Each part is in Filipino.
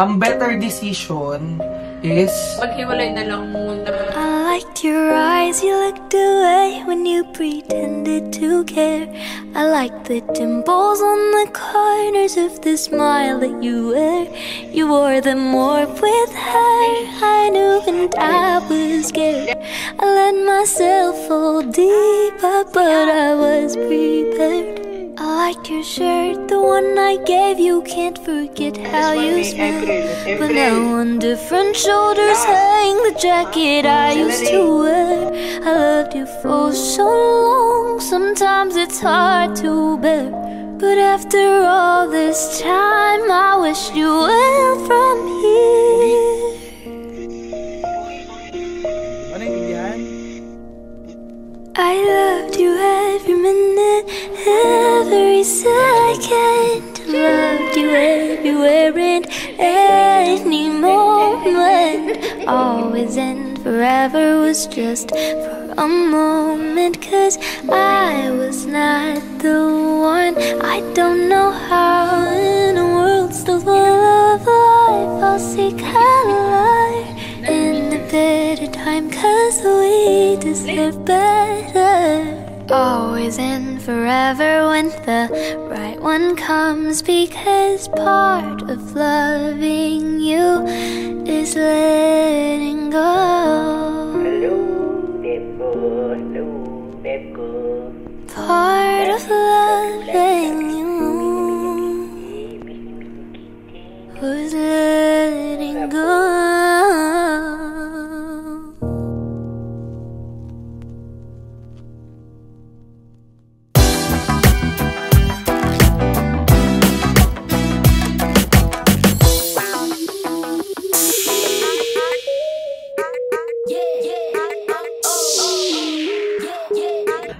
Ang better decision is maghiwalay na lang muna. I liked your eyes, you looked away when you pretended to care. I liked the dimples on the corners of the smile that you wear. You wore them more with her. I knew and I was scared. I let myself fall deeper, but I was prepared. I liked your shirt, the one I gave you. Can't forget how you smell. But now on different shoulders hang the jacket I used to wear. I loved you for so long, sometimes it's hard to bear. But after all this time, I wish you were from here. I loved you every minute, every second. Loved you everywhere and any moment. Always and forever was just for a moment. Cause I was not the one. I don't know how in a world still full of life I'll seek out life in the bitter time. Cause we deserve better. Always and forever when the right one comes. Because part of loving you is letting go. Hello, Beko. Part of loving you was letting go.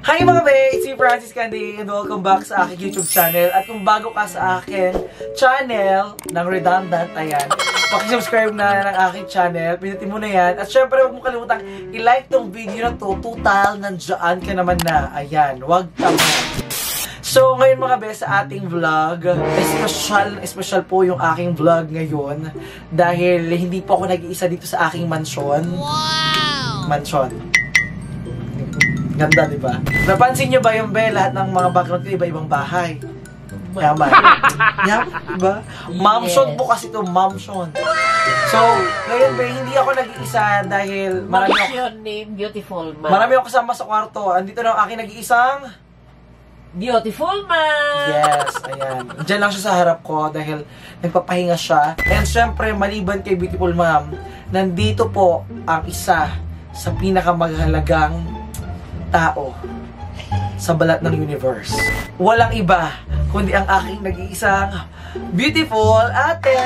Hi mga bae! It's me Francis Candia and welcome back sa aking YouTube channel. At kung bago ka sa akin channel ng redundant, ayan, pakisubscribe na ng aking channel. Pinutin mo na yan. At syempre, huwag mo kalimutang i-like tong video na to. Total, nandiyan ka naman na. Ayan, huwag ka mo. So, ngayon mga bae, sa ating vlog, special po yung aking vlog ngayon. Dahil hindi po ako nag-iisa dito sa aking mansyon. Wow! Mansyon. Ganda, di ba? Napansin nyo ba yung be, lahat ng mga background ko, iba-ibang bahay? Yaman. Yaman, di ba? Yes. Mamson po kasi ito, mamson. So, ngayon be, hindi ako nag-iisa dahil marami ako... your name, beautiful man. Marami ako kasama sa kwarto. Andito na ang aking nag-iisang... beautiful man! Yes, ayan. Diyan lang siya sa harap ko dahil nagpapahinga siya. And syempre, maliban kay beautiful ma'am, nandito po ang isa sa pinakamagahalagang tao sa balat ng universe. Walang iba kundi ang aking nag-iisang beautiful ate.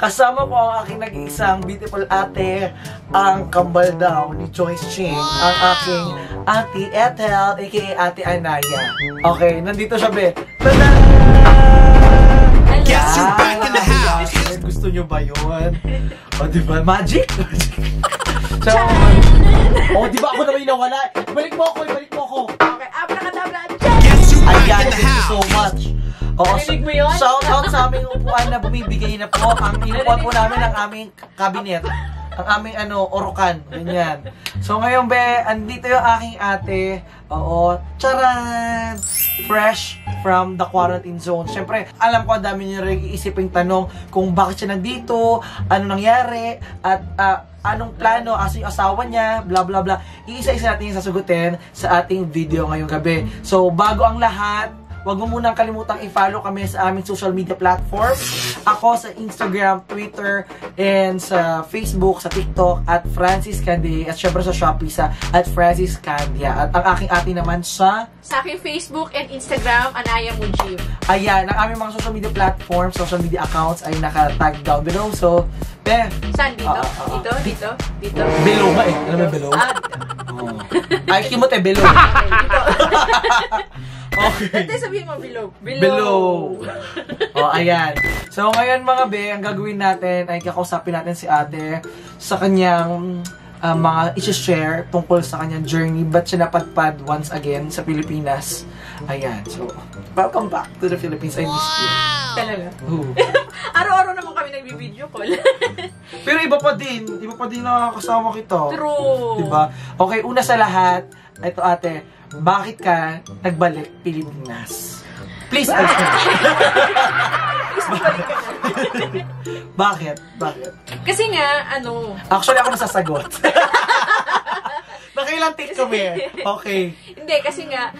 Kasama ko ang aking nag-iisang beautiful ate, ang kambal daw ni Joyce Ching, ang aking ate Ethel aka ate Anaya. Okay, nandito siya be. Guess you're back in the house. Gusto nyo ba yun? O diba? Magic? So, o diba ako naman yung nawala? Balik mo ako, balik mo ako. Okay, abla ka tabla. Guess you're back in the house. Thank you so much. Oo, shout out sa aming upuan na bumibigay na po. Ang inupuan po namin ang aming kabinet. Ang aming ano, orokan, ganyan. So ngayon be, andito yung aking ate. Oo, charan! Fresh from the quarantine zone. Siyempre, alam ko ang dami nyo rin iisipin tanong kung bakit siya nandito, ano nangyari, at anong plano, aso yung asawa niya, bla bla bla. Iisa-isa natin yung sasagutin sa ating video ngayong gabi. So, bago ang lahat, huwag mo munang kalimutang i-follow kami sa aming social media platform. Ako sa Instagram, Twitter, and sa Facebook, sa TikTok, at Francis Candia. At syempre sa Shopee, sa at Francis Candia. At ang aking ate naman sa... sa aking Facebook and Instagram, Anaya Mujib. Ayan, ang aming mga social media platforms, social media accounts ay naka-tag down below. So, be... saan? Dito? Dito? Dito? Dito? Below ba eh? Alam mo below? Ay, kimot eh, below. Dito. Okay. Dati sabihin mo, below. Below. O, ayan. So, ngayon mga be, ang gagawin natin ay kakausapin natin si ate sa kanyang mga isi-share tungkol sa kanyang journey. Ba't siya napadpad once again sa Pilipinas? Ayan, so, welcome back to the Philippines. I missed you. Talaga? Oo. Araw-araw naman kami nagbi-video call. Pero iba pa din nakakasama kita. True. Diba? Okay, una sa lahat, ito ate, bakit ka nagbalik Pilipinas? Please answer. Bakit? Bakit? Kasi nga, ano... Actually, ako nasasagot. Nakailang take kami. Okay. Hindi, kasi nga...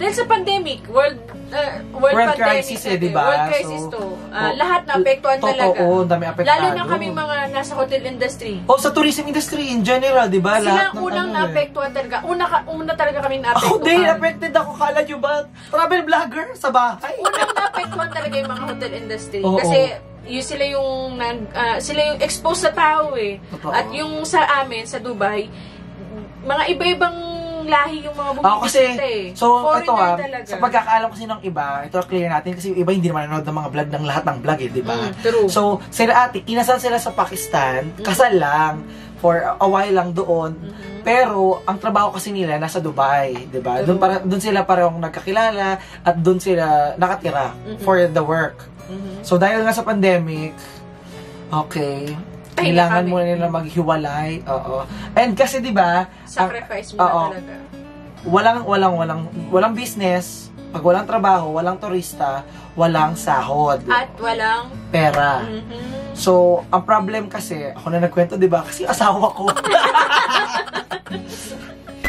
dahil sa pandemic, world pandemic, crisis, eh, diba? World crisis to. Lahat na apektuhan talaga. Oo, dami apektado. Lalo na kami mga nasa hotel industry. Oh, sa tourism industry in general, diba? Sila unang naapektuhan talaga. Una talaga kami naapektuhan. Ako din, affected ako. Kala nyo ba? Travel vlogger sa bahay. Unang naapektuhan talaga yung mga hotel industry. Oh, kasi... Oh. Sila yung exposed sa tao eh. Totoo. At yung sa amin sa Dubai, mga iba-ibang lahi yung mga bumibisita eh. So foreigner ito talaga. Sa pagkakaalam kasi ng iba, ito clear natin kasi yung iba hindi naman nanonood ng mga vlog ng lahat ng vlog eh, di ba? True. So sila ate, kinasal sila sa Pakistan, kasal lang for a while lang doon. Pero ang trabaho kasi nila nasa Dubai, 'di ba? Doon sila parang nagkakilala at doon sila nakatira for the work. So dahil nga sa pandemic, okay, kailangan muna nila maghiwalay. Oo. And kasi 'di ba, sacrifice muna talaga. Walang business. Pag walang trabaho, walang turista, walang sahod. At walang pera. So, ang problem kasi, ako na nagkwento, di ba? Kasi asawa ko.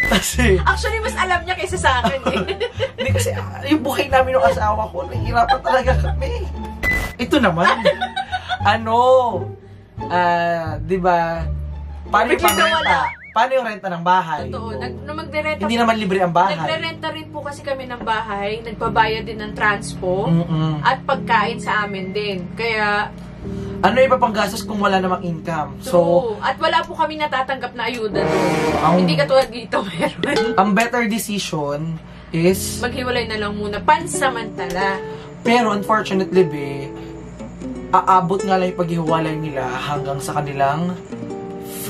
Kasi... Actually, mas alam niya kaysa sa akin eh. Hindi kasi, yung buhay namin ng asawa ko, nahihirapan talaga kami. Ito naman. Di ba? Paano yung pangrenta? Paano yung renta ng bahay? Totoo. Hindi naman libre ang bahay. Nagre-renta rin po kasi kami ng bahay. Nagpabayad din ng transpo. At pagkain sa amin din. Kaya... Ano iba pang gastos kung wala namang income? True. So, at wala po kami natatanggap na ayuda doon. Hindi katulad dito meron. Ang better decision is... Maghiwalay na lang muna. Pansamantala. Pero unfortunately, be, aabot nga lang yung paghiwalay nila hanggang sa kanilang...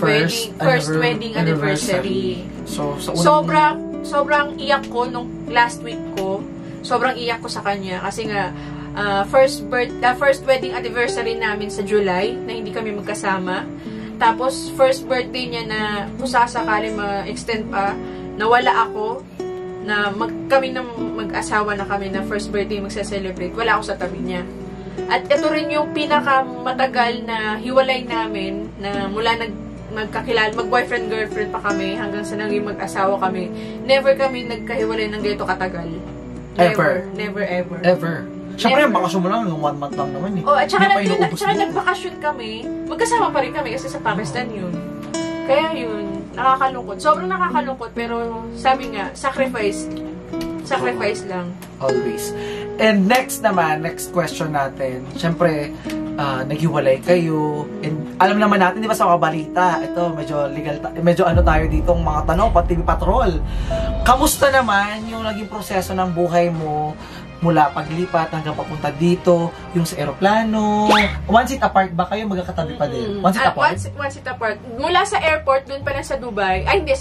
First wedding anniversary. So, sobrang iyak ko nung last week ko. Sobrang iyak ko sa kanya. Kasi nga, first wedding anniversary namin sa July, na hindi kami magkasama. Tapos, first birthday niya na kung sakasakali ma-extend pa, nawala ako, na mag-asawa na kami na first birthday magsa-celebrate. Wala ako sa tabi niya. At ito rin yung pinakamatagal na hiwalay namin, na mula nagkakilala, mag-boyfriend-girlfriend pa kami hanggang sa naging mag-asawa kami. Never kami nagkahiwalay ng ganito katagal. Never, ever. Siyempre, yung bakasyon mo lang, yung 1 month lang naman eh. Oh, at saka nagbakasyon kami, magkasama pa rin kami kasi sa Pakistan yun. Kaya yun, nakakalungkot. Sobrang nakakalungkot, pero sabi nga, sacrifice. Sacrifice lang. Always. And next naman, next question natin. Siyempre, naghiwalay kayo. And alam naman natin, di ba sa mga balita, ito, medyo legal, medyo ano tayo dito, mga tanong, pati patrol. Kamusta naman yung naging proseso ng buhay mo mula paglipat hanggang papunta dito, yung sa aeroplano? One seat apart ba kayo? Magkakatabi pa din? One seat apart? One seat apart. Mula sa airport, dun pa lang sa Dubai. Ay, hindi.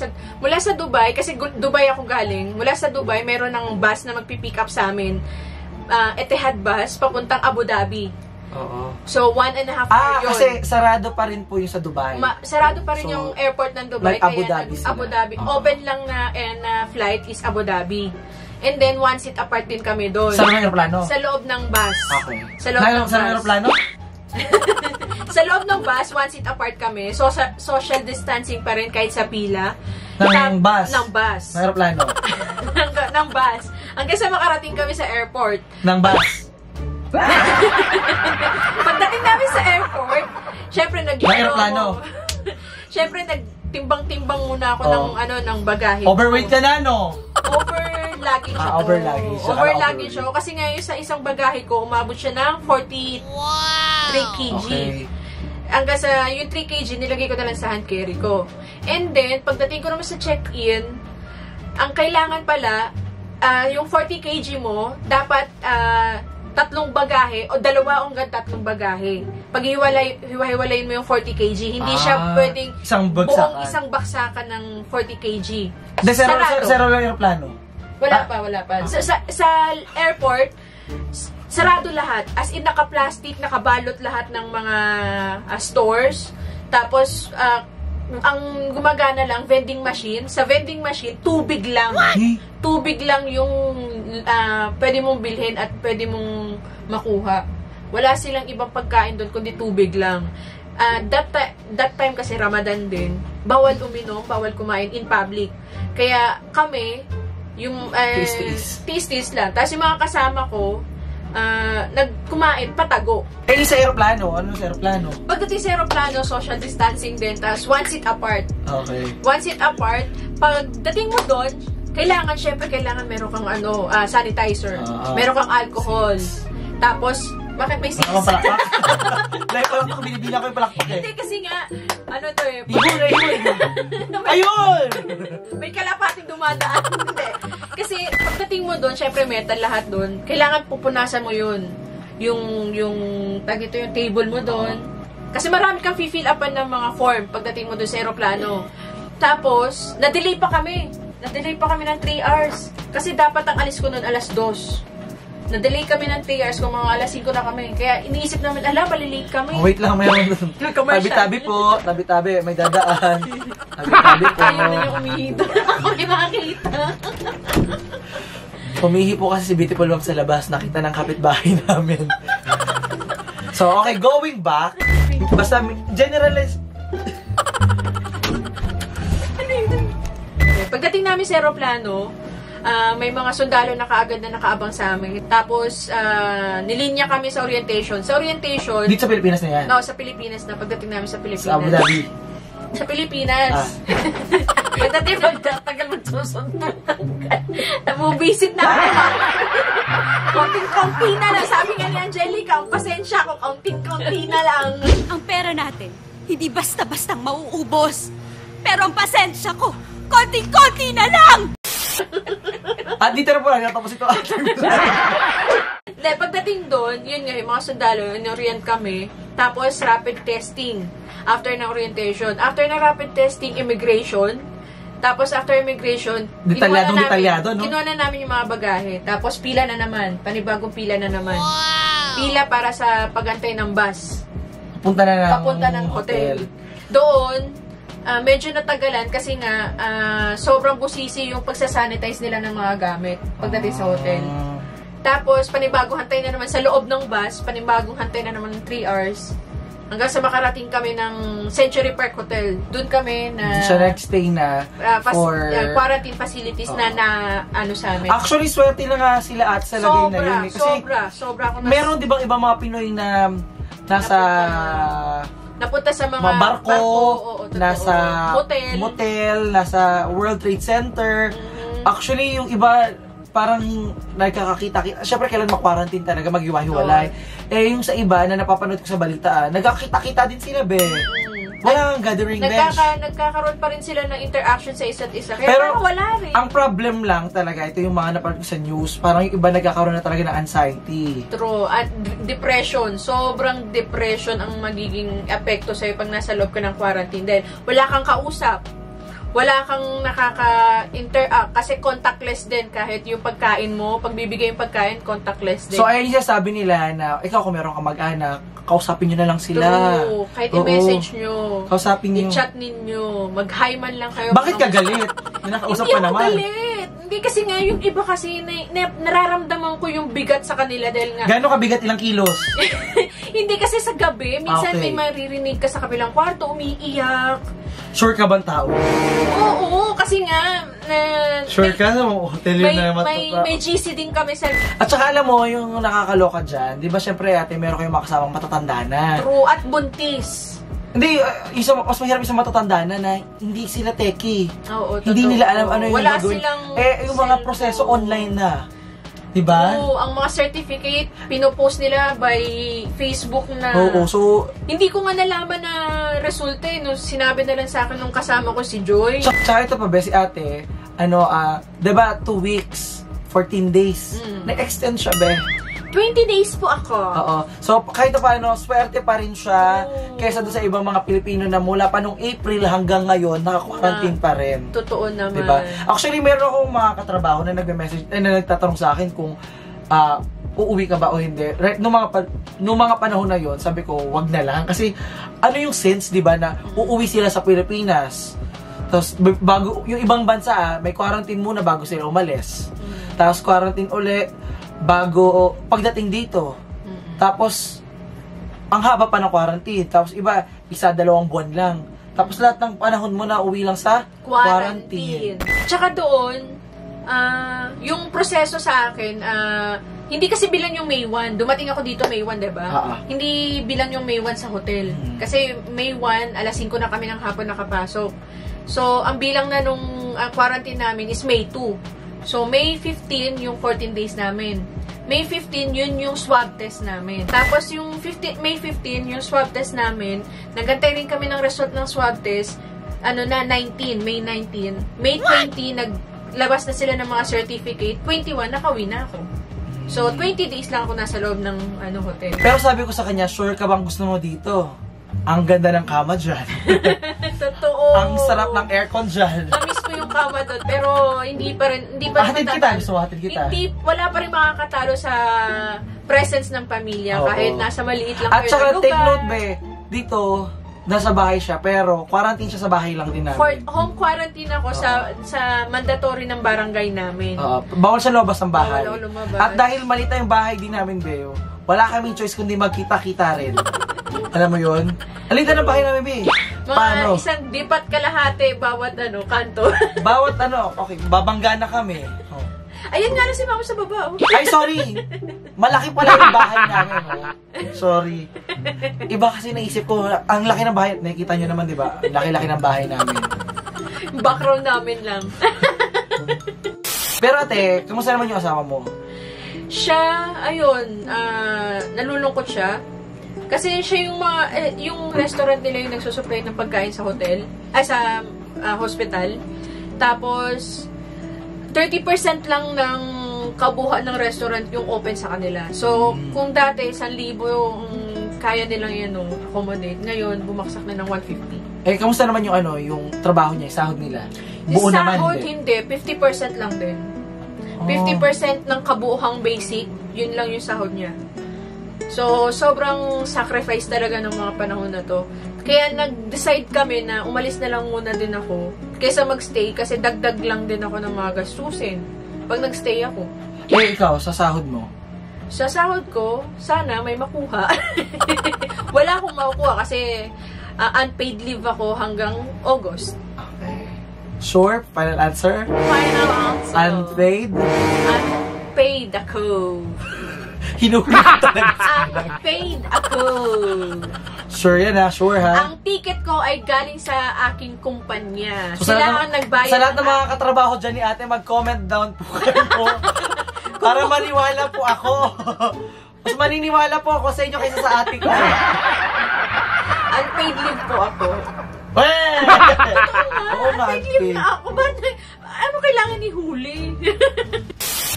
Mula sa Dubai, kasi Dubai ako galing. Mula sa Dubai, meron ng bus na magpipick up sa amin. Etihad bus papuntang Abu Dhabi. Oo. So 1.5 hour yun. Kasi sarado pa rin po yung sa Dubai. Sarado pa rin yung airport ng Dubai. Like Abu Dhabi sila. Abu Dhabi. Open lang na flight is Abu Dhabi. And then 1 seat apart din kami doon. Sa aeroplano? Sa loob ng bus. Okay. Sa loob ng bus. Sa aeroplano? Sa loob ng bus, 1 seat apart kami. So social distancing pa rin kahit sa pila. Ng bus? Ng bus. Ng aeroplano? Ng bus. Hanggang sa makarating kami sa airport. Ng bus? Pagdating namin sa airport, syempre nagtimbang-timbang muna ako ng bagahe. Overweight ka na, no? Overluggage ako. Overluggage ako. Kasi ngayon sa isang bagahe ko, umabot siya ng 43 kg. Hanggang sa yung 3 kg, nilagay ko na lang sa hand carry ko. And then, pagdating ko naman sa check-in, ang kailangan pala, yung 40 kg mo, dapat 2 o 3 bagahe. Pag hiwa-hiwalayin mo yung 40 kg, hindi siya pwedeng buong isang baksakan ng 40 kg. Sarado. Zero lang yung plano? Wala pa. Sa airport, sarado lahat. As in, naka-plastic, nakabalot lahat ng mga stores. Tapos, ang gumagana lang, vending machine. Sa vending machine, tubig lang. What? Tubig lang yung pwede mong bilhin at pwede mong makuha. Wala silang ibang pagkain doon, kundi tubig lang. That time kasi Ramadan din, bawal uminom, bawal kumain in public. Kaya kami, yung tis-tis lang. Tapos yung mga kasama ko, nagkumain patago. Eh, sa aeroplano? Ano sa aeroplano? Pagdating sa aeroplano, social distancing din. Tapos one seat apart. Okay. One seat apart. Pagdating mo doon, syempre kailangan meron kang sanitizer. Meron kang alcohol. Tapos, bakit may six? Like, alam ko, binibila ko yung palakpak eh. Hindi, kasi nga, ayun! May kalapating dumadaan. Hindi. Kasi, pagdating mo doon, syempre metal lahat doon. Kailangan pupunasan mo yun. Yung table mo doon. Kasi marami kang fill upan ng mga form pagdating mo doon sa aeroplano. Tapos, na-delay pa kami. Na-delay pa kami ng 3 hours. Kasi dapat ang alis ko noon alas 2. Na-delay kami ng 3 hours kung mga alas 5 na kami. Kaya iniisip namin, palilate kami. Wait lang, mayroon. Tabi-tabi po. Tabi-tabi, may dadaan. Tabi-tabi po. Ayaw na yung umihido. May makakita. Umihi po kasi si Beautiful Mom sa labas. Nakita ng kapitbahay namin. So, okay, going back. Basta, generalize. Pagdating namin sa aeroplano, may mga sundalo na kaagad na nakaabang sa amin. Tapos, nilinya kami sa orientation. Sa orientation... Dito sa Pilipinas na yan? No, sa Pilipinas na. Pagdating namin sa Pilipinas. Sa Abu Dhabi. Sa Pilipinas. Pagdating magtatagal magsusundan. Nabubisit na ako. Kaunting-kaunti na lang. Sabi nga ni Angelica, pasensya ko, kaunting-kaunti na lang. Ang pera natin, hindi basta-bastang mauubos. Pero ang pasensya ko, kaunting-kaunti na lang! At dito na po lang, natapos ito. Pagdating doon, yun nga, yung mga sundalo, in-orient kami. Tapos, rapid testing. After ng orientation. After ng rapid testing, immigration. Tapos, after immigration, detalyado, no? Kinuha na namin yung mga bagahe. Tapos, pila na naman. Panibagong pila na naman. Wow! Pila para sa pagantay ng bus. Papunta ng hotel. Doon, medyo natagalan kasi nga sobrang busisi yung pagsasanitize nila ng mga gamit pagdating sa hotel. Tapos, panibagong hantay na naman sa loob ng bus, panibagong hantay na naman ng 3 hours. Hanggang sa makarating kami ng Century Park Hotel. Doon kami na... So, next day na quarantine facilities sa amin. Actually, swerte na nga sila at sa lagay na yun. Kasi sobra. Meron diba ibang mga Pinoy na nasa... Napunta sa mga barko, nasa motel, nasa World Trade Center. Actually, yung iba parang nagkakakita. Siyempre, kailan mag-quarantine talaga, mag-iwahiwalay. Eh, yung sa iba na napapanood ko sa balita, nagkakita-kita din sila, be. Walang gathering bench. Nagkakaroon pa rin sila ng interaction sa isa't isa. Kaya pero wala rin. Ang problem lang talaga, ito yung mga napanood ko sa news, parang yung iba nagkakaroon na talaga ng anxiety. True. At depression. Sobrang depression ang magiging epekto sa'yo pag nasa loob ka ng quarantine. Dahil wala kang kausap. Wala kang nakaka-interact. Kasi contactless din kahit yung pagkain mo, pagbibigay yung pagkain, contactless din. So, ayun siya sabi nila na, ikaw kung meron kang mag-anak, kausapin nyo na lang sila. True. Kahit i-message nyo. Kausapin nyo. I-chat ninyo. Mag-hi man lang kayo. Bakit ka galit? Nakausap pa naman. Hindi ako galit. Hindi kasi nga, yung iba kasi, nararamdaman ko yung bigat sa kanila dahil nga... Gano'n ka bigat? Ilang kilos? Hindi kasi sa gabi, minsan may maririnig ka sa kabilang kwarto, umiiyak. Sure ka bang tao? Oo, kasi nga... Sure ka? May GC din kami sa... At saka alam mo, yung nakakaloka dyan, di ba syempre ate, meron kayong makasamang matatanda na. True, at buntis. Hindi, mas mahirap yung matatanda na hindi sila teki. Oo, totoo. Hindi nila alam ano yung gagawin. Wala silang... Eh, yung mga proseso online na. Diba? Oo, ang mga certificate, pinopost nila by Facebook na... Oo, so... Hindi ko nga nalaman na resulta eh. No, sinabi na lang sa akin nung kasama ko si Joy. Tsaka ito pa, be, si ate, diba, 2 weeks, 14 days. Nag-extend siya, be. 20 days po ako. Oo. So, kahit paano, swerte pa rin siya kaysa doon sa ibang mga Pilipino na mula pa nung April hanggang ngayon, naka-quarantine pa rin. Totoo naman. Diba? Actually, meron akong mga katrabaho na nagme-message, na nagtatanong sa akin kung uuwi ka ba o hindi. Right, nung mga panahon na yon, sabi ko, wag na lang. Kasi, ano yung sense, diba, na uuwi sila sa Pilipinas. Tapos, bago, yung ibang bansa, may quarantine muna bago sila umalis. Tapos, quarantine ulit. Bago pagdating dito. Tapos ang haba pa ng quarantine. Tapos iba, isa, 2 buwan lang. Tapos lahat ng panahon mo na uwi lang sa quarantine. Tsaka doon, yung proseso sa akin, hindi kasi bilang yung May 1. Dumating ako dito May 1, diba? Hindi bilang yung May 1 sa hotel. Kasi May 1, alas 5 na kami ng hapon nakapasok. So, ang bilang na nung quarantine namin is May 2. So, May 15, yung 14 days namin. May 15, yun yung swab test namin. Tapos, yung May 15, yung swab test namin, nagantay rin kami ng result ng swab test, ano na, May 19. May 20, naglabas na sila ng mga certificate. 21, nakauwi na ako. So, 20 days lang ako nasa loob ng ano, hotel. Pero sabi ko sa kanya, sure ka bang gusto mo dito? Ang ganda ng kama dyan. Totoo. Ang sarap ng aircon dyan. Yung kama doon, pero hindi pa rin hatid kita, hindi, wala pa rin makakatalo sa presence ng pamilya. Oo. Kahit nasa maliit lang kayo. At saka take note, be, dito nasa bahay siya, pero quarantine siya sa bahay lang din namin. Home quarantine ako sa mandatory ng barangay namin. Bawal sa lumabas ng bahay. At dahil malita yung bahay din namin, be, wala kaming choice kundi magkita-kita rin. Alam mo yun? Alita ng bahay namin, be. Mga paano? Isang dipat kalahati bawat ano, kanto. Bawat ano, okay, babangga na kami. Oh. Ayun nga na si Mama sa baba. Oh. Ay, sorry! Malaki pala yung bahay namin. Oh. Sorry. Iba kasi naisip ko, ang laki ng bahay, nakikita nyo naman, di ba? Ang laki-laki ng bahay namin. Background namin lang. Pero ate, kumusta naman yung asawa mo? Siya, ayun, nalulungkot siya. Kasi siya yung yung restaurant nila yung nagsusupply ng pagkain sa hotel, ay sa hospital. Tapos 30% lang ng kabuuan ng restaurant yung open sa kanila. So, kung dati 1,000 yung kaya nilang yan accommodate, ngayon bumaksak na ng 150. Eh, kamusta naman yung ano, yung trabaho niya, sahod nila? Buo sahod, naman. Sahod hindi, 50% lang din. 50% ng kabuuhang basic, yun lang yung sahod niya. So, sobrang sacrifice talaga ng mga panahon na to. Kaya nag-decide kami na umalis na lang muna din ako kaysa magstay, kasi dagdag lang din ako ng mga gastusin pag nagstay ako. Eh, ikaw, sa sahod mo? Sa sahod ko, sana may makuha. Wala akong makukuha kasi unpaid leave ako hanggang August. Okay. Sure? Final answer? Final answer. Unpaid? Unpaid ako. Hinuhulog talaga sila. Ang pain ako. Sure yan ha, sure ha. Ang ticket ko ay galing sa aking kumpanya. So, sila ang nagbayad. Sa lahat ng mga katrabaho dyan ni ate, mag-comment down po kayo. Para maniwala po ako. Mas maniniwala po ako sa inyo kaysa sa ate ko. Unpaid leave po ako. Hey! Oo, unpaid leave na ako. Ba't, ano kailangan ihuli?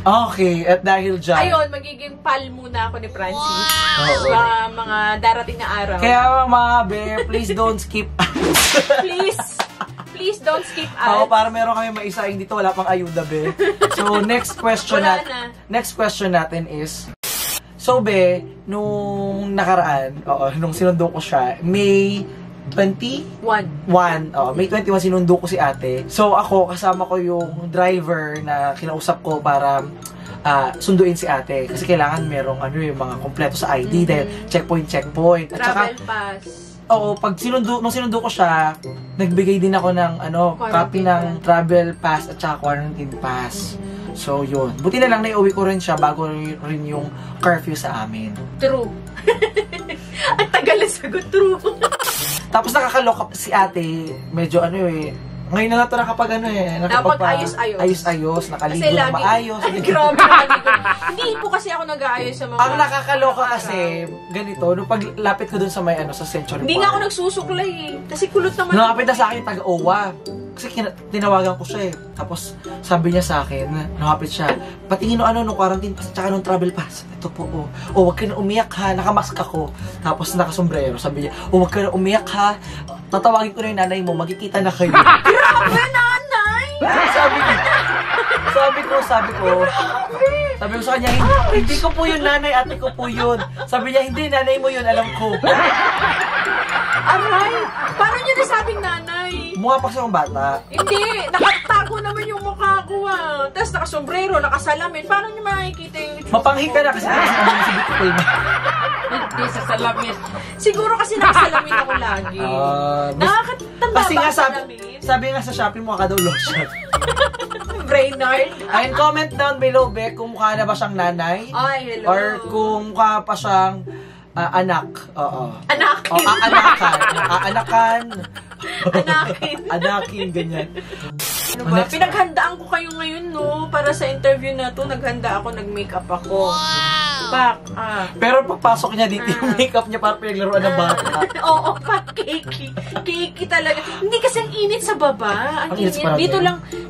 Okay, at dahil dyan... Ayun, magiging pal muna ako ni Francis. Sa mga darating na araw. Kaya mga be, please don't skip ads. Please don't skip ads. Oo, para meron kami maisaing dito, wala pang ayuda, be. So, next question natin is... So, be, nung nakaraan, nung sinundo ko siya, May 21? May 21 sinundo ko si ate. So ako, kasama ko yung driver na kinausap ko para sunduin si ate. Kasi kailangan merong ano, yung mga kompleto sa ID. Dahil checkpoint. At travel saka, pass. Oo, pag nung sinundo ko siya, nagbigay din ako ng copy ng travel pass at saka quarantine pass. So yun. Buti na lang naiuwi ko rin siya bago rin yung curfew sa amin. True. Ang tagal na sagot, true. Tapos nakakaloka si ate, medyo ano eh, ngayon na nato nakapag-ayos-ayos. Ayos-ayos, nakaligo na maayos. Grabe, nakaligo. Hindi po kasi ako nag-aayos sa mga... Ang nakakaloka kasi, ganito, nung paglapit ko dun sa may sa Century Park. Hindi nga ako nagsusuklay eh, kasi kulot naman. Nakapit na sa akin, taga-owa. Kasi tinawagan ko siya eh. Tapos sabi niya sa akin, nakapit siya, patingin no ano no quarantine pass at saka no travel pass. Ito po oh. Oh, wag ka na umiyak ha, nakamask ako. Tapos nakasombrero. Sabi niya, oh, wag ka na umiyak ha. Tatawagin ko na yung nanay mo, magkikita na kayo. Grabe nanay! Sabi ko sa kanya, hindi ko po yun nanay, ate ko po yun. Sabi niya, hindi nanay mo yun, alam ko. Aray, paano niyo nasabing nanay? Mukha pa siyang bata. Hindi, nakatago naman yung mukha ko ah. Tapos nakasombrero, nakasalamin. Paano niyo makikita yung itsura ko? Mapanghi ka na kasi nakasalamin sa bitipil mo. Hindi, sa salamin. Siguro kasi nakasalamin ako lagi. Nakakatanda ba ang salamin? Sabi nga sa Shopee, mukha ka daw lotion. Brainard. And comment down below, Bek, kung mukha na ba siyang nanay. Ay, hello. Or kung mukha pa siyang... anak, oo. Anakin. Oh, anakin, ganyan. Ano ba? Pinaghandaan ko kayo ngayon, no? Para sa interview na to, naghanda ako, nag-makeup ako. Wow! Pero pagpasok niya dito, yung makeup niya para pinaglaruan ng bata. Oo, pa cakey. Cakey talaga. Hindi kasi ang init sa baba. Ang init.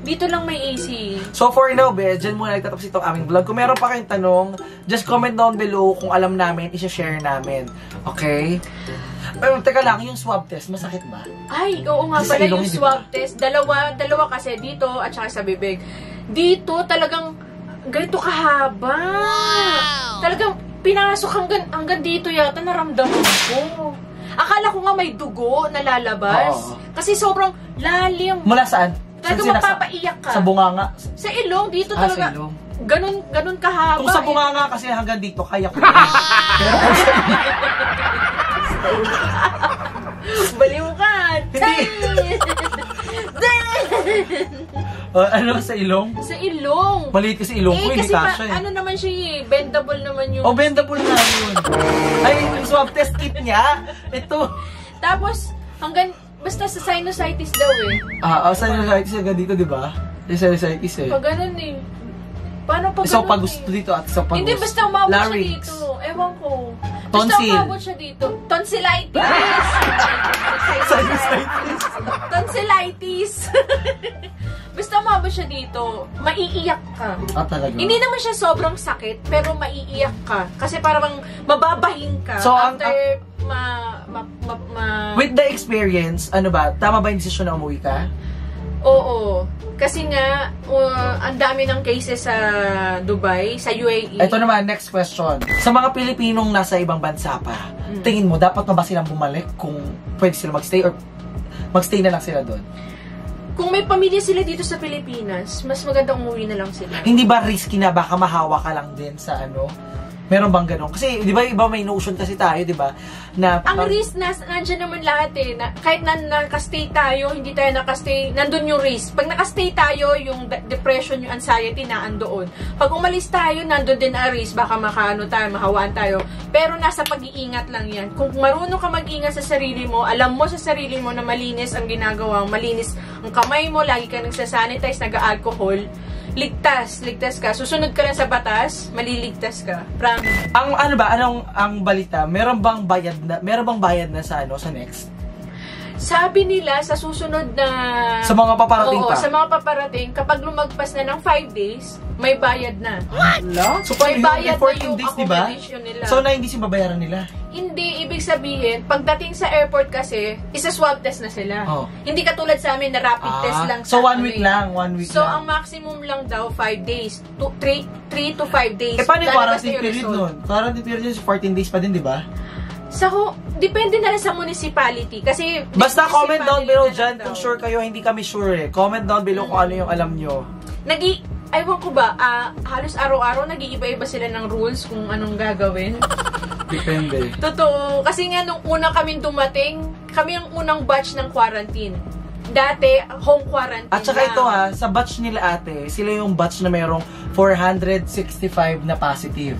Dito lang may AC. So for now, be, dyan muna nagtatapos itong aming vlog. Kung meron pa kayong tanong, just comment down below kung alam namin, isi-share namin. Okay? Pero teka lang, yung swab test, masakit ba? Ay, oo nga pala yung swab test. Dalawa kasi dito at saka sa bibig. Dito talagang ganito kahaba. Wow. Talagang pinasok hanggang dito yata naramdaman ko. Akala ko nga may dugo na lalabas. Oo. Kasi sobrang lalim. Mula saan? Talagang mapapaiyak ka. Sa bunganga? Sa ilong, dito talaga. Sa ilong. Ganun kahaba. Kung sa bunganga kasi hanggang dito, kaya ko. Pero kung sa baliwukan! Ano sa ilong? Sa ilong! Maliit kasi ilong ko, hindi kasi ano naman siya eh, bendable naman yung... Oh, bendable na yun! Ay, yung swab test kit niya! Ito! Tapos, hanggang... Basta sa sinusitis daw eh. Sinusitis hanggang dito, di ba? Sa sinusitis eh. Pag ganun eh. Paano pag ganun eh? Isang pagusto dito at isang pagusto. Hindi, basta umabot siya dito. Ewan ko. Basta umabot siya dito. Tonsillitis! Sinusitis. Tonsillitis. Basta umabot siya dito, maiiyak ka. Ah, talaga? Hindi naman siya sobrang sakit, pero maiiyak ka. Kasi parang mababahin ka. So, after... With the experience, ano ba? Tama ba yung decision na umuwi ka? Oo. Kasi nga, ang dami ng cases sa Dubai, sa UAE. Ito naman, next question. Sa mga Pilipinong nasa ibang bansa pa, tingin mo, dapat na ba silang bumalik kung pwede sila magstay or magstay na lang sila doon? Kung may pamilya sila dito sa Pilipinas, mas maganda umuwi na lang sila. Hindi ba risky na? Baka mahawa ka lang din sa ano? Meron bang ganun? Kasi, di ba, iba may notion kasi tayo, di ba? Ang risk, nandiyan naman lahat eh. Kahit nakastay tayo, hindi tayo nakastay, nandun yung risk. Pag nakastay tayo, yung depression, yung anxiety, naandoon. Pag umalis tayo, nandun din ang risk. Baka makaano tayo, mahawaan tayo. Pero nasa pag-iingat lang yan. Kung marunong ka mag-iingat sa sarili mo, alam mo sa sarili mo na malinis ang ginagawa, malinis ang kamay mo, lagi ka nagsasanitize, nag-alcohol, Ligtas ka. Susunod ka lang sa batas, maliligtas ka. Promise. Anong balita? Meron bang bayad na sa ano sa next? Sabi nila sa susunod na sa mga paparating kapag lumagpas na ng 5 days, may bayad na. What? So may bayad na yung days, accommodation nila. So na hindi sila babayaran nila. Hindi, ibig sabihin, pagdating sa airport kasi, isa-swab test na sila. Oh. Hindi katulad sa amin na rapid test lang. So, one week lang. Ang maximum lang daw, 5 days. 3 to 5 days. Eh, paano yung quarantine period nun? Quarantine period is 14 days pa din, di ba? Depende na lang sa municipality. Kasi, basta comment down below dyan kung sure kayo, hindi kami sure eh. Comment down below kung ano yung alam nyo. Aywan ko ba, halos araw-araw nag-iiba-iba sila ng rules kung anong gagawin. Depende. Totoo. Kasi nga, nung una kaming dumating, kami ang unang batch ng quarantine. Dati, home quarantine. At saka ito sa batch nila ate, sila yung batch na mayroong 465 na positive.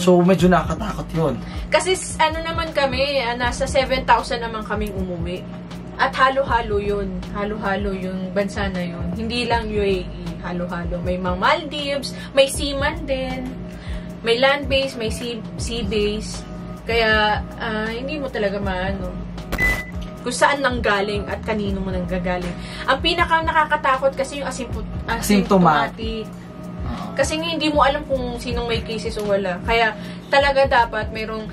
So, medyo nakatakot yun. Kasi, ano naman kami, nasa 7,000 naman kaming umuwi. At halo-halo yun. Halo-halo yung bansa na yun. Hindi lang UAE. Halo-halo. May mga Maldives, may seaman din. May land base, may sea base. Kaya, hindi mo talaga maano. kung saan nanggaling at kanino mo nanggagaling. Ang pinaka nakakatakot kasi yung asymptomatic. Kasi hindi mo alam kung sinong may cases o wala. Kaya talaga dapat merong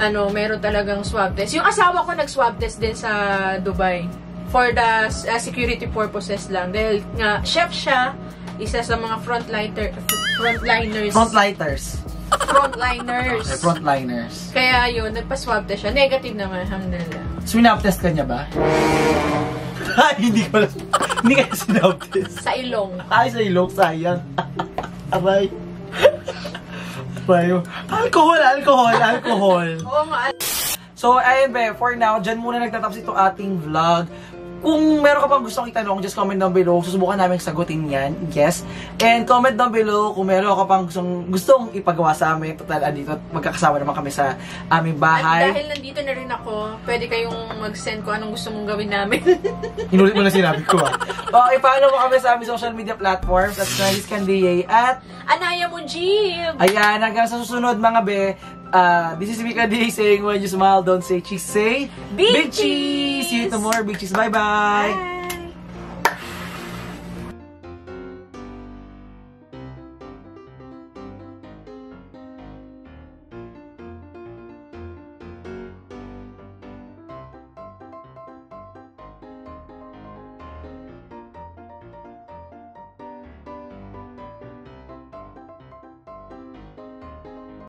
ano, meron talagang swab test. Yung asawa ko nag-swab test din sa Dubai for the security purposes lang. Dahil nga chef siya, isa sa mga frontliners. Kaya yun, nagpa-swab test siya. Negative naman, alhamdulillah. Swab test ka niya ba? Hindi ko lang. Hindi ka swab test. Sa ilong. Ay, sa ilong, sayang. Aray. Bayo. Alcohol. Oo nga. So, ayun be, for now, dyan muna nagtatapos ito ating vlog. Kung meron ka pang gustong itanong, just comment down below. Susubukan namin sagutin yan. Yes. And comment down below kung meron ka pang gustong ipagawa sa amin. Total, andito magkakasama naman kami sa aming bahay. At dahil nandito na rin ako, pwede kayong mag-send ko anong gusto mong gawin namin. Inulit mo na sinabi ko ah. Okay, follow mo kami sa aming social media platforms at Francis Candia at Anaya mo, Jeep! Ayan, hanggang sa susunod mga be. This is Mika D saying, when you smile, don't say cheese, say big cheese. See you tomorrow, big cheese. Bye-bye.